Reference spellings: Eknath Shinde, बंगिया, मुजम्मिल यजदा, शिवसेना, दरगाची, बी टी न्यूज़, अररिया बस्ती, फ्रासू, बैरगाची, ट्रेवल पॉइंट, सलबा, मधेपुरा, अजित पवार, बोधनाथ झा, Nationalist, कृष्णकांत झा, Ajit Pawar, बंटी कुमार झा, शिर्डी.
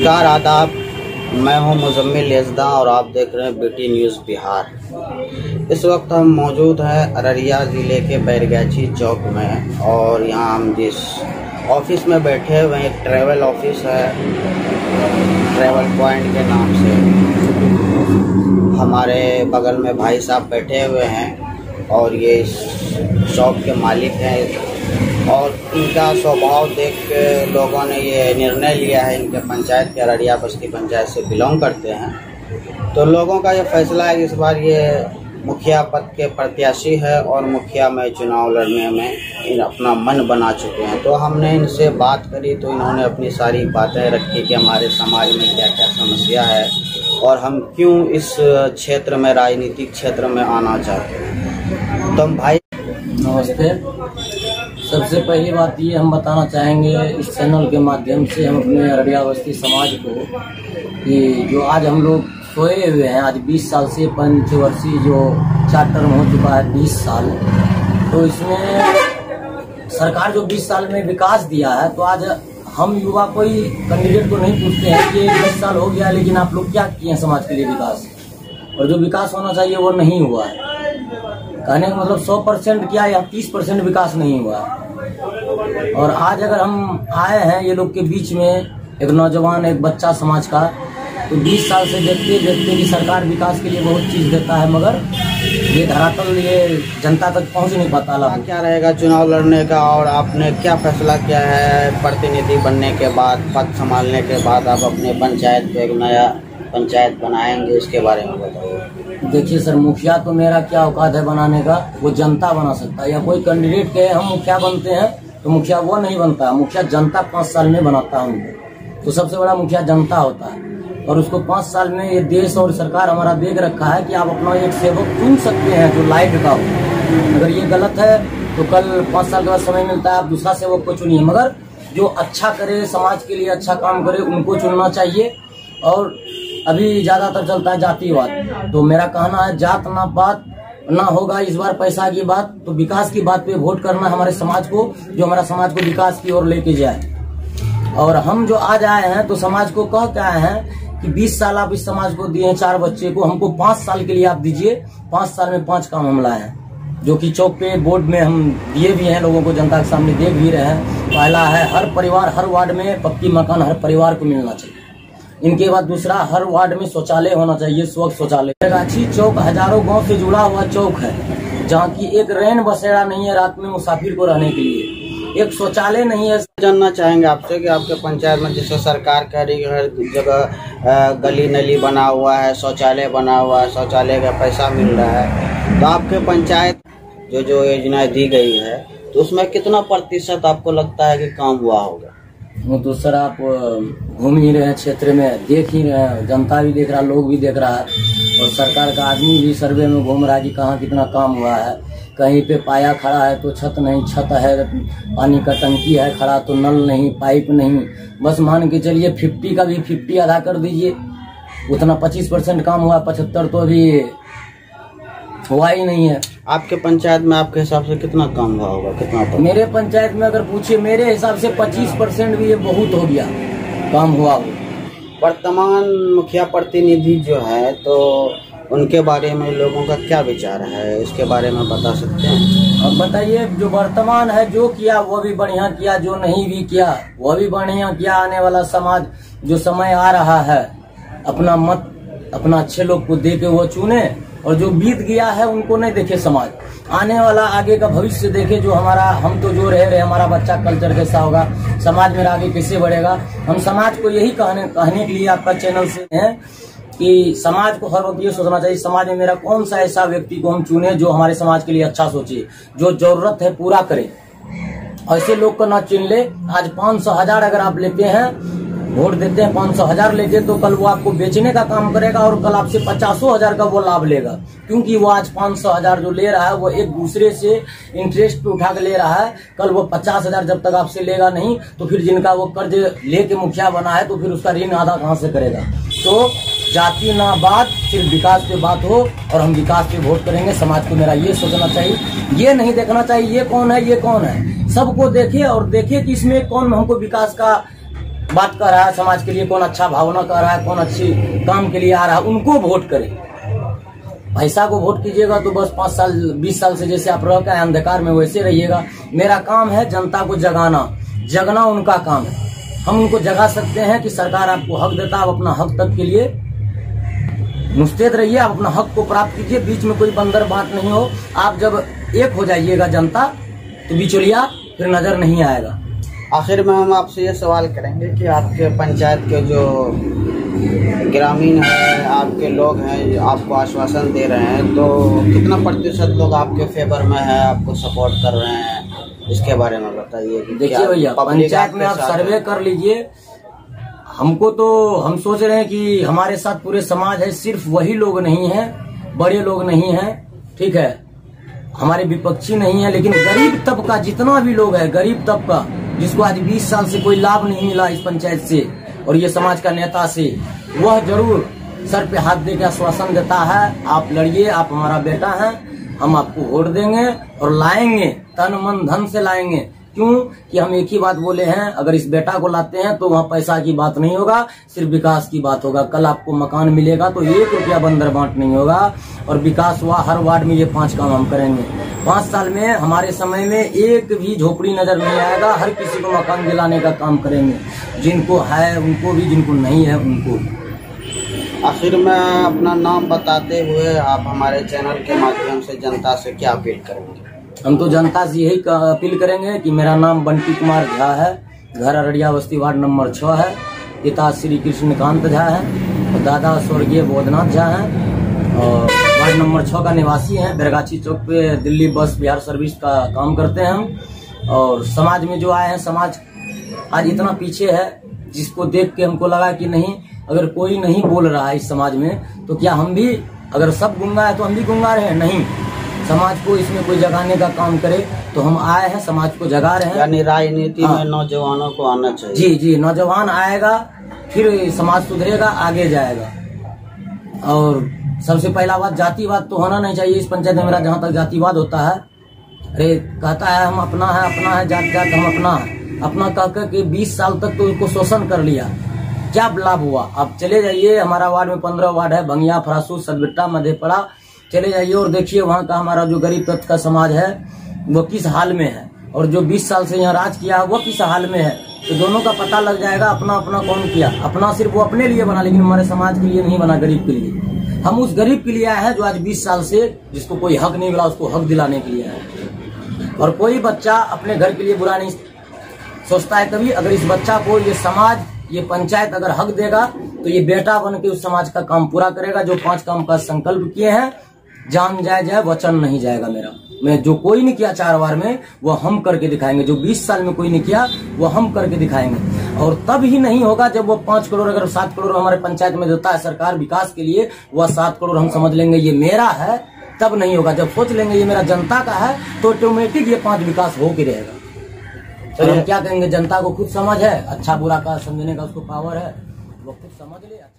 नमस्कार आदाब, मैं हूं मुजम्मिल यजदा और आप देख रहे हैं बी टी न्यूज़ बिहार। इस वक्त हम मौजूद हैं अररिया ज़िले के बैरगाची चौक में और यहां हम जिस ऑफिस में बैठे हैं वह एक ट्रेवल ऑफिस है, ट्रेवल पॉइंट के नाम से। हमारे बगल में भाई साहब बैठे हुए हैं और ये इस शॉप के मालिक हैं और इनका स्वभाव देख के लोगों ने ये निर्णय लिया है। इनके पंचायत के अररिया बस्ती पंचायत से बिलोंग करते हैं, तो लोगों का ये फैसला है कि इस बार ये मुखिया पद के प्रत्याशी है और मुखिया में चुनाव लड़ने में इन अपना मन बना चुके हैं। तो हमने इनसे बात करी तो इन्होंने अपनी सारी बातें रखी कि हमारे समाज में क्या क्या समस्या है और हम क्यों इस क्षेत्र में, राजनीतिक क्षेत्र में आना चाहते हैं। तो भाई नमस्ते। सबसे पहली बात ये हम बताना चाहेंगे इस चैनल के माध्यम से हम अपने अररिया बस्ती समाज को कि जो आज हम लोग सोए हुए हैं, आज 20 साल से पंचवर्षीय जो चार टर्म हो चुका है 20 साल, तो इसमें सरकार जो 20 साल में विकास दिया है, तो आज हम युवा कोई कैंडिडेट को नहीं पूछते हैं कि 20 साल हो गया लेकिन आप लोग क्या किए हैं समाज के लिए विकास, और जो विकास होना चाहिए वो नहीं हुआ है। कहने का मतलब 100% क्या या 30% विकास नहीं हुआ। और आज अगर हम आए हैं ये लोग के बीच में, एक नौजवान एक बच्चा समाज का, तो 20 साल से देखते कि सरकार विकास के लिए बहुत चीज़ देता है मगर ये धरातल ये जनता तक पहुंच नहीं पाता। लाभ क्या रहेगा चुनाव लड़ने का और आपने क्या फैसला किया है? प्रतिनिधि बनने के बाद, पद संभालने के बाद आप अपने पंचायत को एक नया पंचायत बनाएंगे, इसके बारे में बताइए। देखिए सर, मुखिया तो मेरा क्या औकात है बनाने का, वो जनता बना सकता है। या कोई कैंडिडेट कहे हम मुखिया बनते हैं तो मुखिया वो नहीं बनता, मुखिया जनता 5 साल में बनाता है उनको। तो सबसे बड़ा मुखिया जनता होता है और उसको 5 साल में ये देश और सरकार हमारा देख रखा है कि आप अपना एक सेवक चुन सकते हैं जो लायक का हो। अगर ये गलत है तो कल 5 साल के बाद समय मिलता है आप दूसरा सेवक को चुनिए, मगर जो अच्छा करे, समाज के लिए अच्छा काम करे उनको चुनना चाहिए। और अभी ज़्यादातर चलता है जातिवाद, तो मेरा कहना है जात ना पात ना होगा इस बार, पैसा की बात, तो विकास की बात पे वोट करना हमारे समाज को, जो हमारा समाज को विकास की ओर लेके जाए। और हम जो आज आए हैं तो समाज को कह के आए हैं कि 20 साल आप इस समाज को दिए हैं, 4 बच्चे को, हमको 5 साल के लिए आप दीजिए। 5 साल में 5 काम हम लाए हैं जो कि चौक पे बोर्ड में हम दिए भी हैं, लोगों को जनता के सामने देख भी रहे हैं। पहला है हर परिवार, हर वार्ड में पक्की मकान हर परिवार को मिलना चाहिए। इनके बाद दूसरा, हर वार्ड में शौचालय होना चाहिए, स्वच्छ शौचालय। दरगाची चौक हजारों गांव से जुड़ा हुआ चौक है जहां की एक रेन बसेरा नहीं है रात में मुसाफिर को रहने के लिए, एक शौचालय नहीं है। जानना चाहेंगे आपसे कि आपके पंचायत में जैसे सरकार कह रही है हर जगह गली नली बना हुआ है, शौचालय बना हुआ है, शौचालय का पैसा मिल रहा है, तो आपके पंचायत जो जो योजनाएं दी गई है तो उसमें कितना %, आपको लगता है कि काम हुआ होगा? वो तो सर आप घूम ही रहे हैं, क्षेत्र में देख ही रहे हैं, जनता भी देख रहा है, लोग भी देख रहा है और सरकार का आदमी भी सर्वे में घूम रहा है कि कहाँ कितना काम हुआ है। कहीं पे पाया खड़ा है तो छत नहीं, छत है, पानी का टंकी है खड़ा तो नल नहीं, पाइप नहीं। बस मान के चलिए 50 का भी 50 आधा कर दीजिए, उतना 25% काम हुआ, 75 तो अभी हुआ ही नहीं है। आपके पंचायत में आपके हिसाब से कितना काम हुआ होगा, कितना? मेरे पंचायत में अगर पूछिए मेरे हिसाब से 25% भी ये बहुत हो गया काम हुआ हो। वर्तमान मुखिया प्रतिनिधि जो है तो उनके बारे में लोगों का क्या विचार है, इसके बारे में बता सकते हैं? अब बताइए, जो वर्तमान है जो किया वो भी बढ़िया किया, जो नहीं भी किया वो भी बढ़िया किया। आने वाला समाज जो समय आ रहा है अपना मत अपना अच्छे लोग को दे के वो चुने, और जो बीत गया है उनको नहीं देखे समाज। आने वाला आगे का भविष्य देखे, जो हमारा हम तो जो रहे हमारा बच्चा कल्चर कैसा होगा, समाज मेरा आगे कैसे बढ़ेगा। हम समाज को यही कहने के लिए आपका चैनल से हैं कि समाज को हर वक्त ये सोचना चाहिए समाज में मेरा कौन सा ऐसा व्यक्ति को हम चुने जो हमारे समाज के लिए अच्छा सोचे, जो जरूरत है पूरा करे। ऐसे लोग को ना चुन ले। आज 500,000 अगर आप लेते हैं, वोट देते हैं 500,000 लेके, तो कल वो आपको बेचने का काम करेगा और कल आपसे 50,000 का वो लाभ लेगा, क्योंकि वो आज 500,000 जो ले रहा है वो एक दूसरे से इंटरेस्ट पे उठा के ले रहा है। कल वो 50,000 जब तक आपसे लेगा नहीं तो फिर जिनका वो कर्ज लेके मुखिया बना है तो फिर उसका ऋण आधा कहाँ से करेगा। तो जाति ना बात, सिर्फ विकास पे बात हो और हम विकास पे वोट करेंगे। समाज को मेरा ये सोचना चाहिए, ये नहीं देखना चाहिए ये कौन है ये कौन है, सबको देखे और देखे कि इसमें कौन हमको विकास का बात कर रहा है समाज के लिए, कौन अच्छा भावना कर रहा है, कौन अच्छी काम के लिए आ रहा है, उनको वोट करें। पैसा को वोट कीजिएगा तो बस 5 साल 20 साल से जैसे आप रह गए अंधकार में वैसे रहिएगा। मेरा काम है जनता को जगाना, जगना उनका काम है। हम उनको जगा सकते हैं कि सरकार आपको हक देता है, आप अपना हक तक के लिए मुस्तैद रहिए, आप अपना हक को प्राप्त कीजिए। बीच में कोई बंदर बात नहीं हो। आप जब एक हो जाइएगा जनता तो बिचौलिया फिर नजर नहीं आएगा। आखिर में हम आपसे ये सवाल करेंगे कि आपके पंचायत के जो ग्रामीण हैं, आपके लोग हैं, आपको आश्वासन दे रहे हैं, तो कितना प्रतिशत लोग आपके फेवर में है, आपको सपोर्ट कर रहे हैं, इसके बारे में बताइए। देखिए भैया, पंचायत में आप सर्वे कर लीजिए। हमको तो हम सोच रहे हैं कि हमारे साथ पूरे समाज है, सिर्फ वही लोग नहीं हैं, बड़े लोग नहीं हैं, ठीक है, हमारे विपक्षी नहीं है, लेकिन गरीब तबका जितना भी लोग है, गरीब तबका जिसको आज 20 साल से कोई लाभ नहीं मिला इस पंचायत से और ये समाज का नेता से, वह जरूर सर पे हाथ देकर आश्वासन देता है, आप लड़िए, आप हमारा बेटा हैं, हम आपको वोट देंगे और लाएंगे, तन मन धन से लाएंगे। क्यों कि हम एक ही बात बोले हैं, अगर इस बेटा को लाते हैं तो वहाँ पैसा की बात नहीं होगा, सिर्फ विकास की बात होगा। कल आपको मकान मिलेगा तो 1 रुपया बंदर बांट नहीं होगा। और विकास हुआ हर वार्ड में, ये 5 काम हम करेंगे। 5 साल में हमारे समय में एक भी झोपड़ी नजर नहीं आएगा। हर किसी को मकान दिलाने का काम करेंगे, जिनको है उनको भी, जिनको नहीं है उनको भी। आखिर में अपना नाम बताते हुए आप हमारे चैनल के माध्यम से जनता से क्या अपील करेंगे? हम तो जनता से यही अपील करेंगे कि मेरा नाम बंटी कुमार झा है, घर अररिया बस्ती वार्ड नंबर 6 है, पिता श्री कृष्णकांत झा है और दादा स्वर्गीय बोधनाथ झा हैं और वार्ड नंबर 6 का निवासी हैं। दरगाची चौक पे दिल्ली बस बिहार सर्विस का काम करते हैं हम। और समाज में जो आए हैं, समाज आज इतना पीछे है जिसको देख के हमको लगा कि नहीं, अगर कोई नहीं बोल रहा है इस समाज में तो क्या हम भी, अगर सब गूंगा है तो हम भी गूंगा रहे? नहीं, समाज को इसमें कोई जगाने का काम करे तो हम आए हैं, समाज को जगा रहे हैं। यानी राजनीति में नौजवानों को आना चाहिए। जी जी, नौजवान आएगा फिर समाज सुधरेगा, आगे जाएगा। और सबसे पहला बात, जातिवाद तो होना नहीं चाहिए इस पंचायत में। मेरा जहाँ तक जातिवाद होता है, अरे कहता है हम अपना है, अपना है, जात जात हम अपना है, अपना कह कर के 20 साल तक तो उनको शोषण कर लिया, क्या लाभ हुआ? आप चले जाइए, हमारा वार्ड में 15 वार्ड है, बंगिया फ्रासू सलबा मधेपुरा, चले जाइए और देखिए वहाँ का हमारा जो गरीब तबके का समाज है वो किस हाल में है और जो 20 साल से यहाँ राज किया है वो किस हाल में है। तो दोनों का पता लग जाएगा अपना अपना कौन किया। अपना सिर्फ वो अपने लिए बना, लेकिन हमारे समाज के लिए नहीं बना, गरीब के लिए। हम उस गरीब के लिए आए हैं जो आज 20 साल से जिसको कोई हक नहीं मिला, उसको हक दिलाने के लिए आए हैं। और कोई बच्चा अपने घर के लिए बुरा नहीं सोचता है कभी। अगर इस बच्चा को ये समाज, ये पंचायत अगर हक देगा तो ये बेटा बन के उस समाज का काम पूरा करेगा। जो 5 काम का संकल्प किए हैं, जान जाए जाए, वचन नहीं जाएगा मेरा। मैं जो कोई नहीं किया 4 बार में, वो हम करके दिखाएंगे। जो 20 साल में कोई नहीं किया वो हम करके दिखाएंगे। और तब ही नहीं होगा जब वो 5 करोड़, अगर 7 करोड़ हमारे पंचायत में देता है सरकार विकास के लिए, वह 7 करोड़ हम समझ लेंगे ये मेरा है, तब नहीं होगा। जब सोच लेंगे ये मेरा जनता का है तो ऑटोमेटिक ये 5 विकास हो के रहेगा। तो हम क्या कहेंगे, जनता को खुद समझ है, अच्छा बुरा का समझने का उसको पावर है, वो खुद समझ ले।